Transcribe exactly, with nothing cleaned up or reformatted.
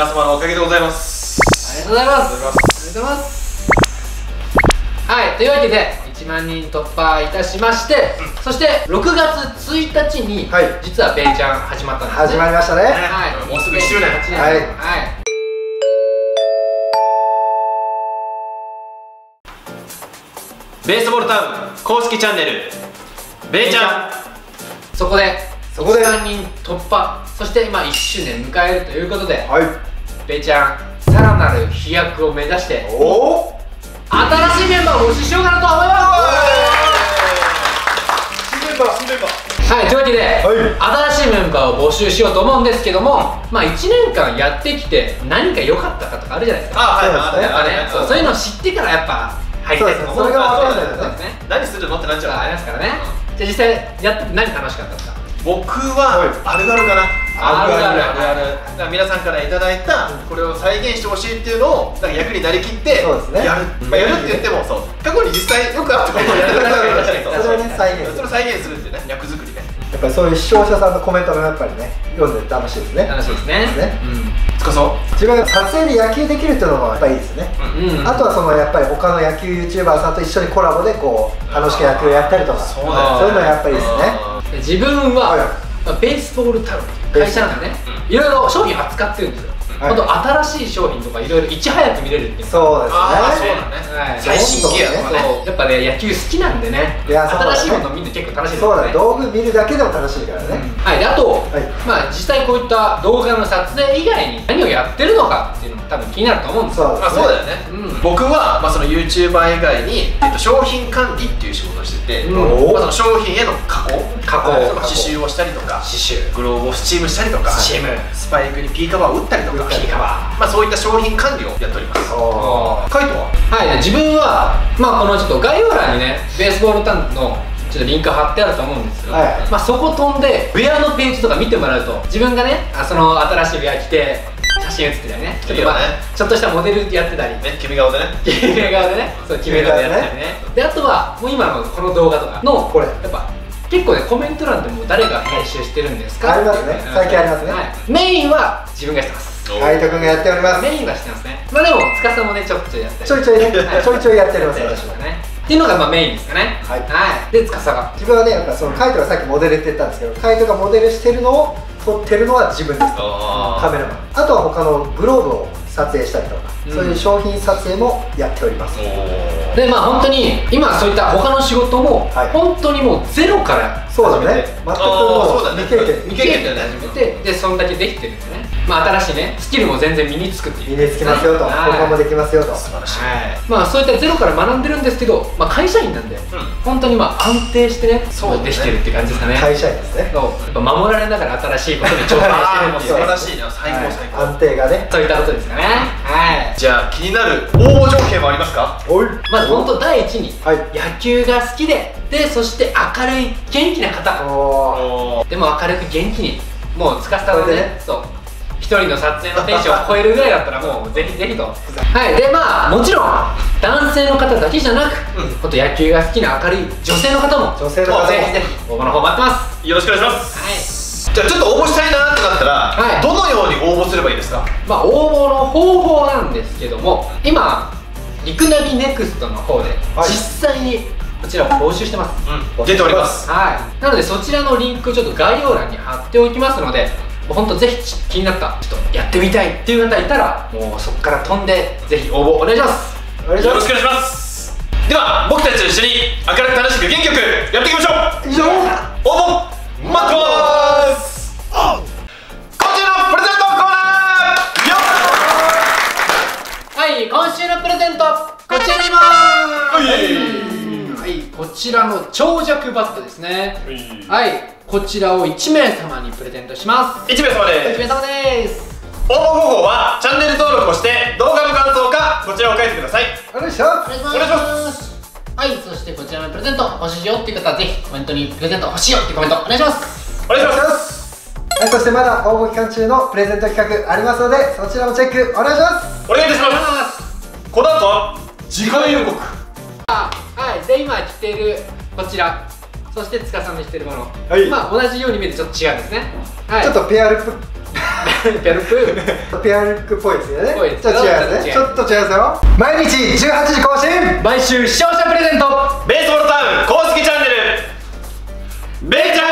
皆様のおかげでございます。ありがとうございますありがとうございます。はい、というわけでいちまんにん突破いたしまして、うん、そしてろくがつついたちに、はい、実はベイちゃん始まったんですね。始まりましたね。はい、もうすぐいっしゅうねん。はい、はい、ベースボールタウン公式チャンネルベイちゃん、そこでそこでいちまんにん突破、そして今いっしゅうねん迎えるということで、はい、ベイちゃんさらなる飛躍を目指してお新しいメンバーを募集しようかなと思います。新メンバー、新メンバー。はい、というわけで、はい、新しいメンバーを募集しようと思うんですけども、まあいちねんかんやってきて何か良かったかとかあるじゃないですか。あ、はい、はい、やっぱね、そういうのを知ってからやっぱ入ってるの。それがわからないですね。何するのってなっちゃう。ありますからね。じゃあ実際やって何楽しかったですか。僕はあるあるかな。あるあるあるある。皆さんからいただいたこれを再現してほしいっていうのをなんか役になりきってやる。まあやるって言ってもそう過去に実際よくあったことをやるからそれを再現。それを再現するっていうね、役作りね。やっぱりそういう視聴者さんのコメントもやっぱりね読んで楽しいですね。楽しいですね。つかさ自分が撮影で野球できるっていうのもやっぱいいですね。あとはそのやっぱり他の野球 ユーチューバー さんと一緒にコラボでこう楽しく野球をやったりとかそういうのはやっぱりいいですね。自分はベースボールタウンという会社なんでね、いろいろ商品扱ってるんですよ。あと新しい商品とかいろいろいち早く見れるっていう。そうですね。最新ギアとかね。やっぱね野球好きなんでね、新しいもの見るの結構楽しいですよね。そうだ、道具見るだけでも楽しいからね。はい、あとまあ実際こういった動画の撮影以外に何をやってるのかっていうのも多分気になると思うんですよ。まあそうだよね。僕はまあその ユーチューバー 以外に商品管理っていう仕事をしてて、商品への加工、加工、刺繍をしたりとか、刺繍、グローブをスチームしたりとか、スチーム、スパイクに P カバーを打ったりとか。まあそういった商品管理をやっております。カイトは、はい、自分はまあこのちょっと概要欄にねベースボールタウンのちょっとリンク貼ってあると思うんですけど、はい、まあそこ飛んでウェアのページとか見てもらうと自分がねあその新しいウェア着て写真写ってたりね、ちょっとまあちょっとしたモデルやってたりね、決め顔でね、決め顔でね、そう決め顔でやったりね。であとはもう今のこの動画とかのこれやっぱ結構ねコメント欄でも誰が編集してるんですかありますね。最近ありますね。はい、メインは自分がしてます。カイト君がやっております。メインはしてますね。まあでもつかさもねちょくちょいやってちょいちょいねちょいちょいやっております私はね。っていうのがまあメインですかね。はいはい。でつかさが自分はねやっぱそのカイトがさっきモデルって言ったんですけど、カイトがモデルしてるのを撮ってるのは自分です。カメラマン。あとは他のグローブを撮影したりとかそういう商品撮影もやっております。でまあ本当に今そういった他の仕事も本当にもうゼロから始めて、そうだね全くもう未経験で始めて、でそんだけできてるんでね、まあ新しいねスキルも全然身につくっていう、身につきますよと、交換もできますよと。素晴らしい。まあそういったゼロから学んでるんですけど、まあ会社員なんで本当にまあ安定してねできてるって感じですかね。会社員ですね。守られながら新しいことに挑戦してるので素晴らしいな。最高最高。安定がねそういったことですかね。はい、じゃあ気になる応募条件はありますか。まず本当第一に野球が好きで、でそして明るい元気な方、でも明るく元気にもうつかさでねそう一人の撮影のテンションを超えるぐらいだったらもうぜひぜひと。はい、でまあもちろん男性の方だけじゃなく、本当野球が好きな明るい女性の方も女性の方もぜひぜひ応募の方待ってます。よろしくお願いします。はい、じゃあちょっと応募したいなってなったらどのように応募すればいいですか。まあ応募の方法なんですけども、今リクナビネクストの方で実際にこちらを募集してます。出ております。はい、なのでそちらのリンクちょっと概要欄に貼っておきますので、本当ぜひ気になったちょっとやってみたいっていう方いたらもうそこから飛んでぜひ応募お願いします。よろしくお願いします。では僕たちと一緒に明るく楽しく元気よくやっていきましょう。以上、応募待ってます。今週のプレゼントコーナーよっ。はい、今週のプレゼントこちらにいます。はい、こちらの長尺バットですね。はい、こちらをいちめいさまにプレゼントします。いちめいさまです。いちめいさまです。応募方法はチャンネル登録をして動画の感想かこちらを書いてください。お願いします。お願いします。はい、そしてこちらのプレゼント欲しいよっていう方はぜひコメントにプレゼント欲しいよっていうコメントお願いします。お願いします。はい、そしてまだ応募期間中のプレゼント企画ありますのでそちらもチェックお願いします。お願いいたします。この後は次回予告。あ、はい、で今着ているこちら、そしてつかさんの着てるもの、まあ同じように見えてちょっと違うんですね。ちょっとペアルップペアルックペアルックっぽいですよね。ちょっと違いますね。ちょっと違いますよ。毎日じゅうはちじ更新、毎週視聴者プレゼント、ベースボールタウン公式チャンネル、ベーちゃん。